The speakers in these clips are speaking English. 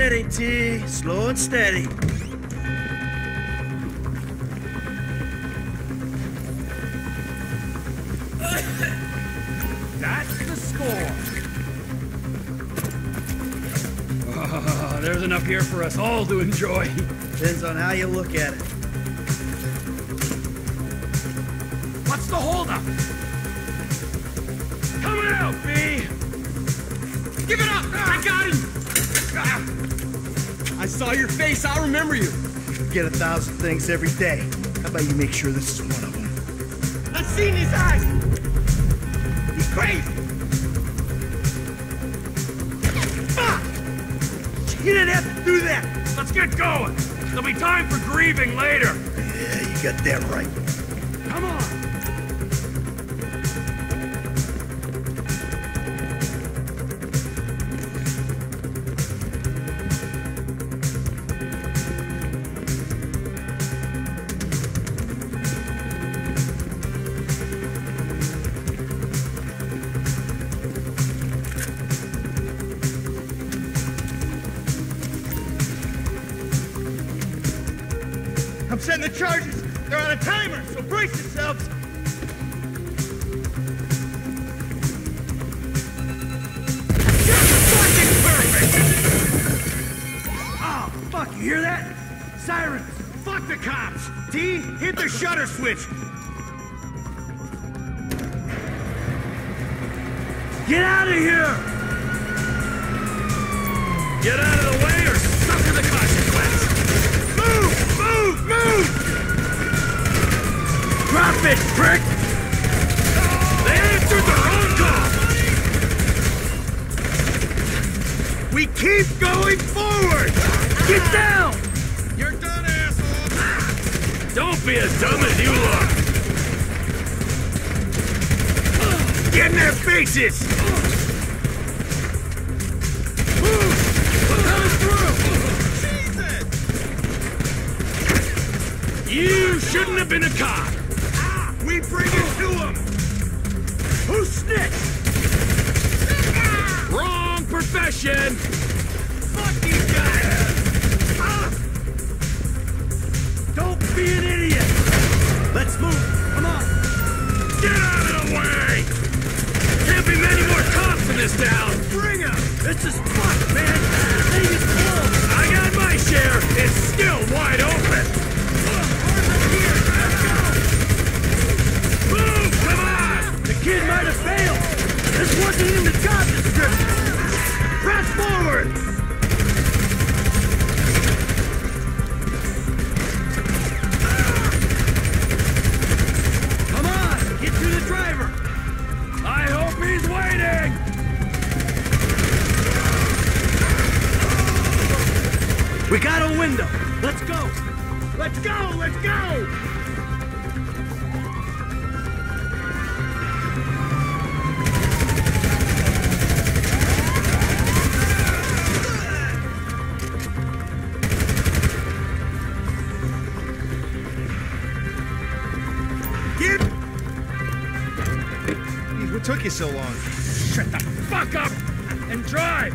steady, T. Slow and steady. That's the score. Oh, there's enough here for us all to enjoy. Depends on how you look at it. What's the holdup? Come out, B! Give it up! I got him! I saw your face. I'll remember you. You get 1,000 things every day. How about you make sure this is one of them? I've seen his eyes! He's crazy! Fuck! You didn't have to do that! Let's get going! There'll be time for grieving later! Yeah, you got that right. Come on! Send the charges. They're on a timer, so brace yourselves. Oh, fuck, you hear that? Sirens, fuck the cops. T, hit the shutter switch. Get out of here. Get out of the way or suck to the consequence. Move! Move! Move! Drop it, prick! They answered the wrong call! We keep going forward! Get down! You're done, asshole! Don't be as dumb as you are! Get in their faces! Move! We're coming through! You shouldn't have been a cop. We bring it to him. Who snitched? Wrong profession. Fuck these guys. Don't be an idiot. Let's move. Come on. Get out of the way. Can't be many more cops in this town. Bring them. This is fucked, man. The thing is closed. I got my share. It's still wide open. Kid might have failed! This wasn't in the job description! Press forward! Come on! Get to the driver! I hope he's waiting! We got a window! Let's go! Let's go! Let's go! Took you so long. Shut the fuck up and drive.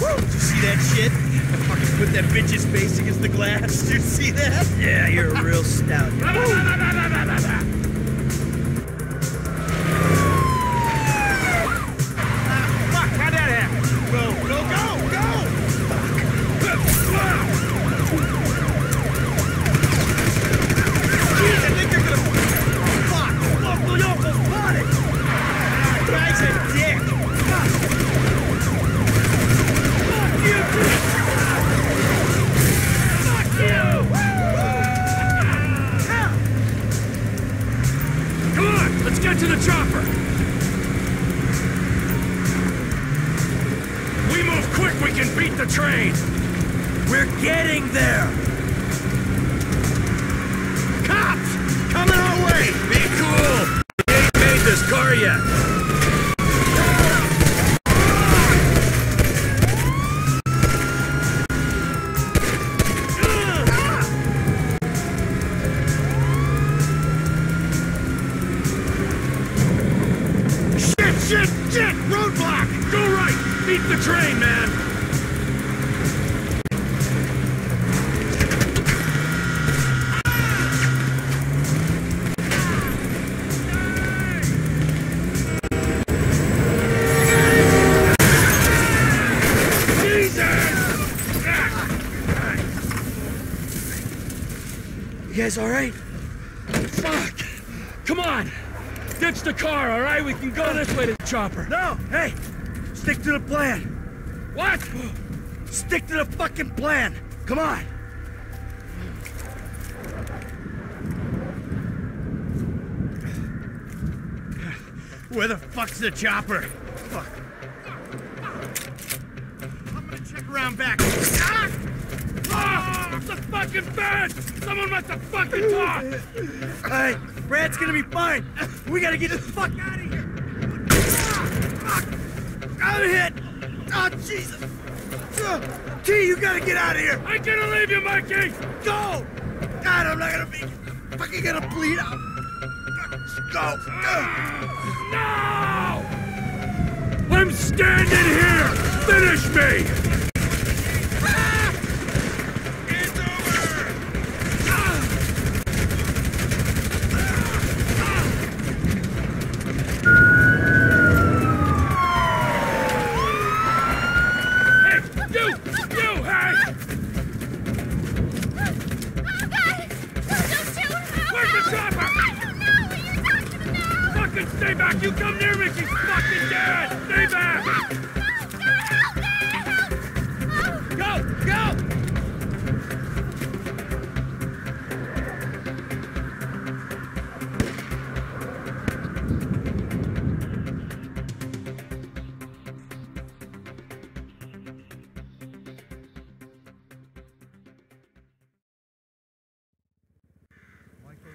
Woo! Did you see that shit? I fucking put that bitch's face against the glass. Did you see that? Yeah, you're a real stout. Fuck! How'd that happen? Go, go, go, go! Jeez, I think they're gonna. Fuck! Look, look, look, look, look, look. Guy's a dick! Fuck you, dude! Fuck you! Come on, let's get to the chopper! We move quick, we can beat the train! We're getting there! Cops! Coming our way! Be cool! We ain't made this car yet! Roadblock! Go right! Beat the train, man! guys all right? Fuck! Come on! Ditch the car, all right? We can go this way to the chopper. No! Hey! Stick to the plan. What? Stick to the fucking plan! Come on! Where the fuck's the chopper? Fuck. I'm gonna check around back. Ah! Oh, it's a fucking fence! Someone must have fucking talked! Alright, Brad's gonna be fine. We gotta get the fuck out of here! Ah, fuck! I'm hit! Oh, Jesus! T, you gotta get out of here! I'm gonna leave you, Mikey! Go! God, I'm not gonna be... fucking gonna bleed out! Go! No! I'm standing here! Finish me! Ah! It's over! Hey! You! You! Hey! Oh, God! Don't shoot! Where's the chopper? Stay back! You come near me! She's fucking dead! Stay back! No! No! Help me! Help! Oh. Go! Go! Michael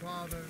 Father,